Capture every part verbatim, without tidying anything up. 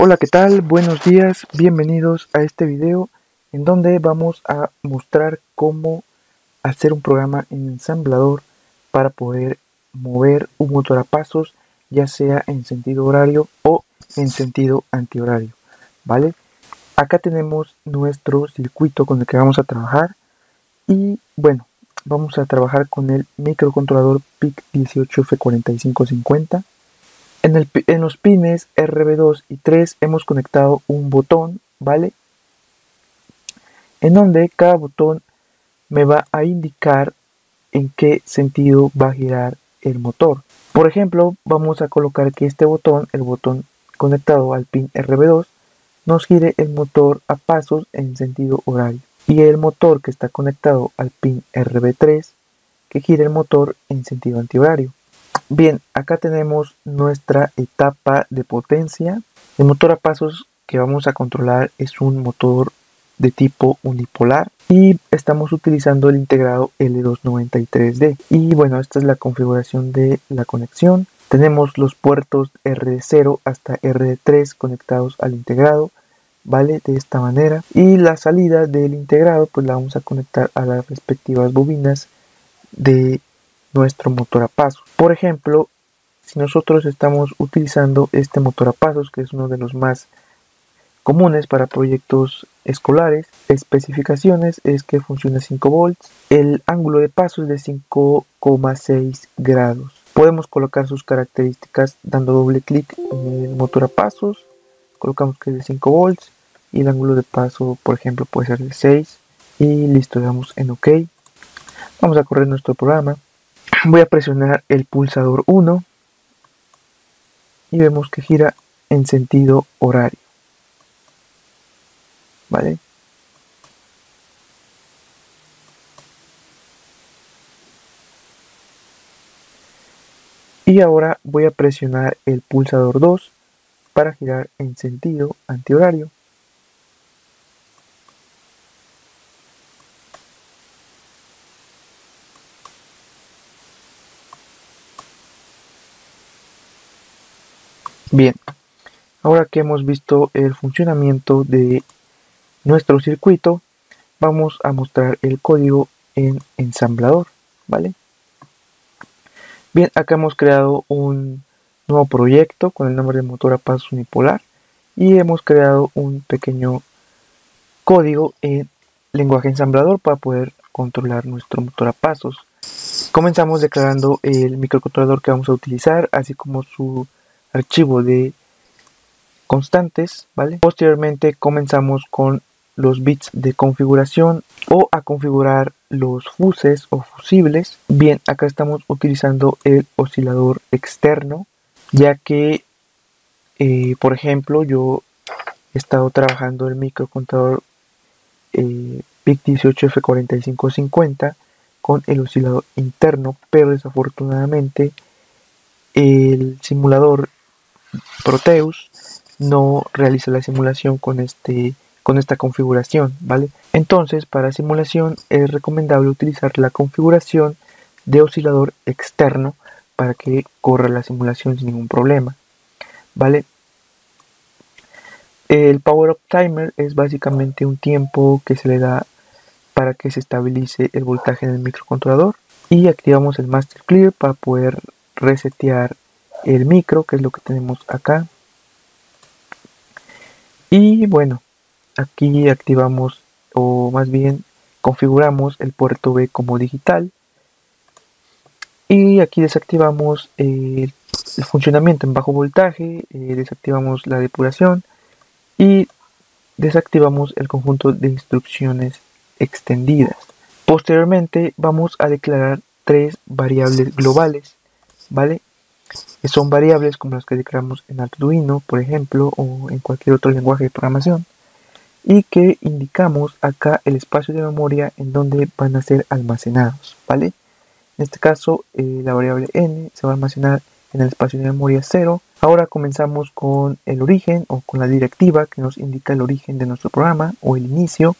Hola, ¿qué tal? Buenos días, bienvenidos a este video en donde vamos a mostrar cómo hacer un programa ensamblador para poder mover un motor a pasos, ya sea en sentido horario o en sentido antihorario, ¿vale? Acá tenemos nuestro circuito con el que vamos a trabajar y bueno, vamos a trabajar con el microcontrolador P I C dieciocho F cuatro cinco cinco cero. En, el, en los pines R B dos y tres hemos conectado un botón, ¿vale? En donde cada botón me va a indicar en qué sentido va a girar el motor. Por ejemplo, vamos a colocar que este botón, el botón conectado al pin R B dos, nos gire el motor a pasos en sentido horario. Y el motor que está conectado al pin R B tres, que gire el motor en sentido antihorario. Bien, acá tenemos nuestra etapa de potencia. El motor a pasos que vamos a controlar es un motor de tipo unipolar y estamos utilizando el integrado L doscientos noventa y tres D. Y bueno, esta es la configuración de la conexión. Tenemos los puertos R cero hasta R tres conectados al integrado, ¿vale? De esta manera. Y la salida del integrado pues la vamos a conectar a las respectivas bobinas de nuestro motor a pasos. Por ejemplo, si nosotros estamos utilizando este motor a pasos, que es uno de los más comunes para proyectos escolares, especificaciones es que funciona cinco volts, el ángulo de paso es de cinco coma seis grados. Podemos colocar sus características dando doble clic en el motor a pasos, colocamos que es de cinco volts y el ángulo de paso, por ejemplo, puede ser de seis y listo, le damos en OK. Vamos a correr nuestro programa. Voy a presionar el pulsador uno y vemos que gira en sentido horario, ¿vale? Y ahora voy a presionar el pulsador dos para girar en sentido antihorario. Bien, ahora que hemos visto el funcionamiento de nuestro circuito, vamos a mostrar el código en ensamblador, ¿vale? Bien, acá hemos creado un nuevo proyecto con el nombre de motor a pasos unipolar y hemos creado un pequeño código en lenguaje ensamblador para poder controlar nuestro motor a pasos. Comenzamos declarando el microcontrolador que vamos a utilizar, así como su archivo de constantes, ¿vale? Posteriormente comenzamos con los bits de configuración o a configurar los fuses o fusibles. Bien, acá estamos utilizando el oscilador externo, ya que, eh, por ejemplo, yo he estado trabajando el microcontrolador eh, P I C dieciocho F cuatro cinco cinco cero con el oscilador interno, pero desafortunadamente el simulador Proteus no realiza la simulación con, este, con esta configuración, ¿vale? Entonces, para simulación es recomendable utilizar la configuración de oscilador externo para que corra la simulación sin ningún problema, ¿vale? El Power Up Timer es básicamente un tiempo que se le da para que se estabilice el voltaje en el microcontrolador y activamos el Master Clear para poder resetear el micro, que es lo que tenemos acá. Y bueno, aquí activamos, o más bien configuramos el puerto B como digital y aquí desactivamos eh, el funcionamiento en bajo voltaje, eh, desactivamos la depuración y desactivamos el conjunto de instrucciones extendidas. Posteriormente vamos a declarar tres variables globales, ¿vale? Son variables como las que declaramos en Arduino, por ejemplo, o en cualquier otro lenguaje de programación, y que indicamos acá el espacio de memoria en donde van a ser almacenados, ¿vale? En este caso, eh, la variable n se va a almacenar en el espacio de memoria cero. Ahora comenzamos con el origen o con la directiva que nos indica el origen de nuestro programa o el inicio.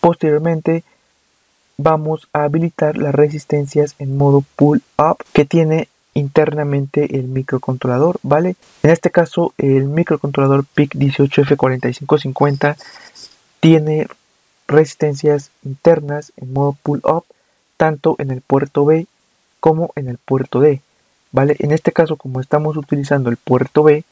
Posteriormente vamos a habilitar las resistencias en modo pull up, que tiene internamente el microcontrolador, ¿vale? En este caso, el microcontrolador P I C dieciocho F cuatro cinco cinco cero tiene resistencias internas en modo pull-up, tanto en el puerto B como en el puerto D, ¿vale? En este caso, como estamos utilizando el puerto B,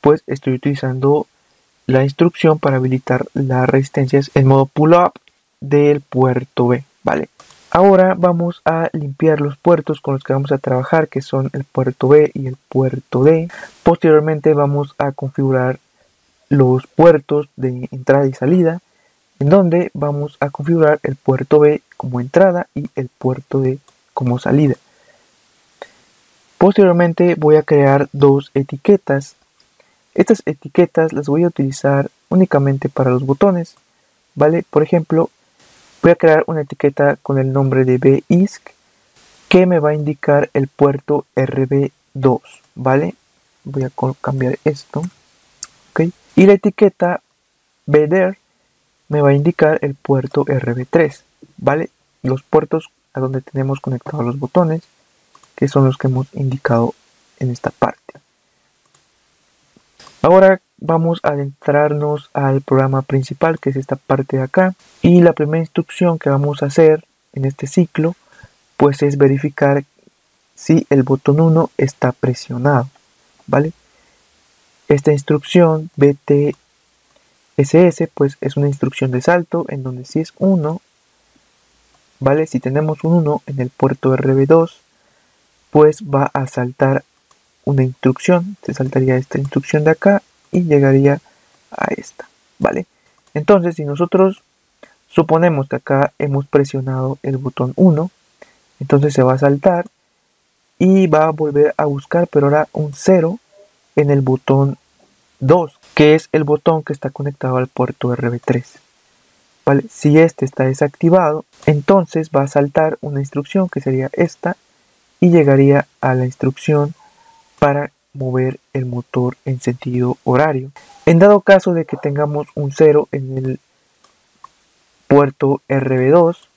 pues estoy utilizando la instrucción para habilitar las resistencias en modo pull-up del puerto B, ¿vale? Ahora vamos a limpiar los puertos con los que vamos a trabajar, que son el puerto B y el puerto D. Posteriormente vamos a configurar los puertos de entrada y salida, en donde vamos a configurar el puerto B como entrada y el puerto D como salida. Posteriormente voy a crear dos etiquetas. Estas etiquetas las voy a utilizar únicamente para los botones, ¿vale? Por ejemplo, voy a crear una etiqueta con el nombre de B I S C que me va a indicar el puerto R B dos, ¿vale? Voy a cambiar esto, ¿ok? Y la etiqueta B D R me va a indicar el puerto R B tres, ¿vale? Los puertos a donde tenemos conectados los botones, que son los que hemos indicado en esta parte. Ahora vamos a adentrarnos al programa principal, que es esta parte de acá, y la primera instrucción que vamos a hacer en este ciclo pues es verificar si el botón uno está presionado, ¿vale? Esta instrucción B T S S pues es una instrucción de salto en donde si es uno, ¿vale? Si tenemos un uno en el puerto R B dos pues va a saltar una instrucción, se saltaría esta instrucción de acá y llegaría a esta, ¿vale? Entonces, si nosotros suponemos que acá hemos presionado el botón uno, entonces se va a saltar y va a volver a buscar, pero ahora un cero en el botón dos, que es el botón que está conectado al puerto R B tres, ¿vale? Si este está desactivado, entonces va a saltar una instrucción que sería esta y llegaría a la instrucción para mover el motor en sentido horario. En dado caso de que tengamos un cero en el puerto R B dos,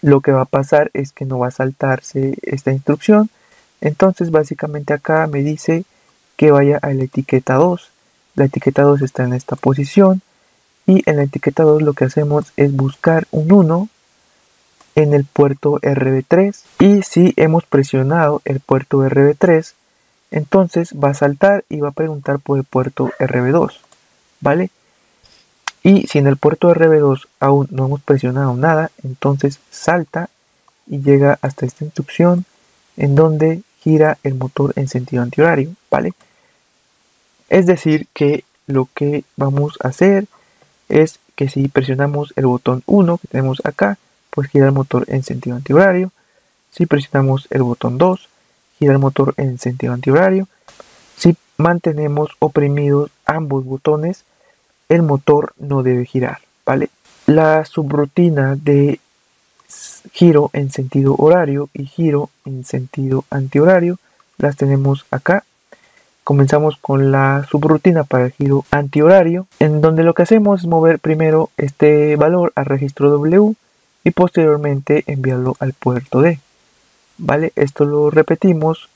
lo que va a pasar es que no va a saltarse esta instrucción. Entonces básicamente acá me dice que vaya a la etiqueta dos. La etiqueta dos está en esta posición y en la etiqueta dos lo que hacemos es buscar un uno en el puerto R B tres, y si hemos presionado el puerto R B tres, entonces va a saltar y va a preguntar por el puerto R B dos, ¿vale? Y si en el puerto R B dos aún no hemos presionado nada, entonces salta y llega hasta esta instrucción en donde gira el motor en sentido antihorario, ¿vale? Es decir, que lo que vamos a hacer es que si presionamos el botón uno que tenemos acá, pues gira el motor en sentido antihorario. Si presionamos el botón dos, gira el motor en sentido antihorario. Si mantenemos oprimidos ambos botones, el motor no debe girar, ¿vale? La subrutina de giro en sentido horario y giro en sentido antihorario las tenemos acá. Comenzamos con la subrutina para el giro antihorario, en donde lo que hacemos es mover primero este valor al registro W y posteriormente enviarlo al puerto D, ¿vale? Esto lo repetimos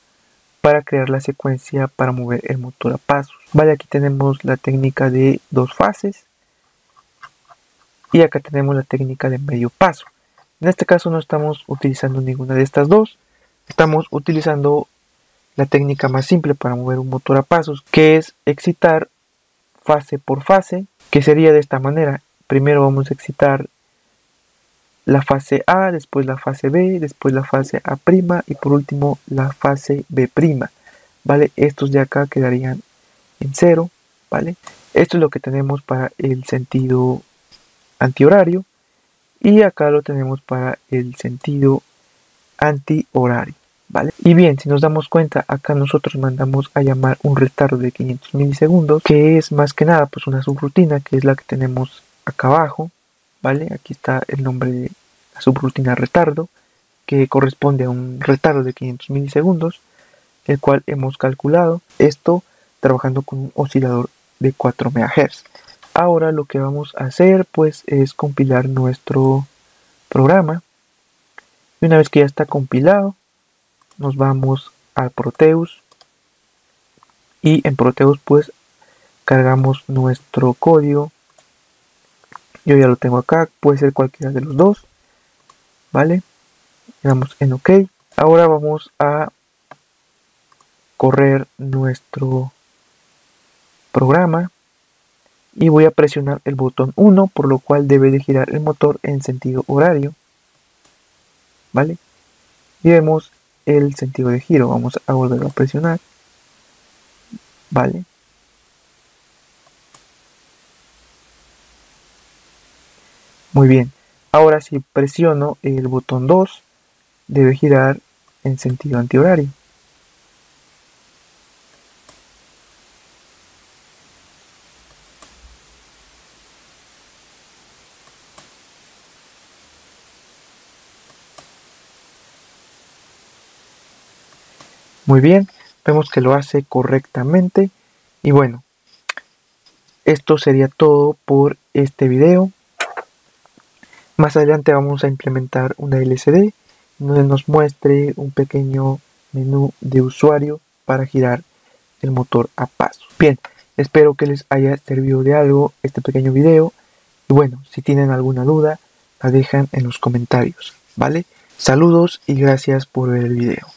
para crear la secuencia para mover el motor a pasos, ¿vale? Aquí tenemos la técnica de dos fases y acá tenemos la técnica de medio paso. En este caso no estamos utilizando ninguna de estas dos, estamos utilizando la técnica más simple para mover un motor a pasos, que es excitar fase por fase, que sería de esta manera. Primero vamos a excitar la fase A, después la fase B, después la fase A' y por último la fase B', ¿vale? Estos de acá quedarían en cero, ¿vale? Esto es lo que tenemos para el sentido antihorario y acá lo tenemos para el sentido antihorario, ¿vale? Y bien, si nos damos cuenta, acá nosotros mandamos a llamar un retardo de quinientos milisegundos, que es más que nada pues una subrutina, que es la que tenemos acá abajo, ¿vale? Aquí está el nombre de la subrutina retardo, que corresponde a un retardo de quinientos milisegundos, el cual hemos calculado, esto trabajando con un oscilador de cuatro MHz. Ahora lo que vamos a hacer pues es compilar nuestro programa. Y una vez que ya está compilado, nos vamos a Proteus y en Proteus pues cargamos nuestro código. Yo ya lo tengo acá, puede ser cualquiera de los dos, vale, le damos en OK. Ahora vamos a correr nuestro programa y voy a presionar el botón uno, por lo cual debe de girar el motor en sentido horario, vale, y vemos el sentido de giro. Vamos a volver a presionar, vale, muy bien. Ahora si presiono el botón dos, debe girar en sentido antihorario. Muy bien, vemos que lo hace correctamente. Y bueno, esto sería todo por este video. Más adelante vamos a implementar una L C D donde nos muestre un pequeño menú de usuario para girar el motor a paso. Bien, espero que les haya servido de algo este pequeño video. Y bueno, si tienen alguna duda, la dejan en los comentarios, ¿vale? Saludos y gracias por ver el video.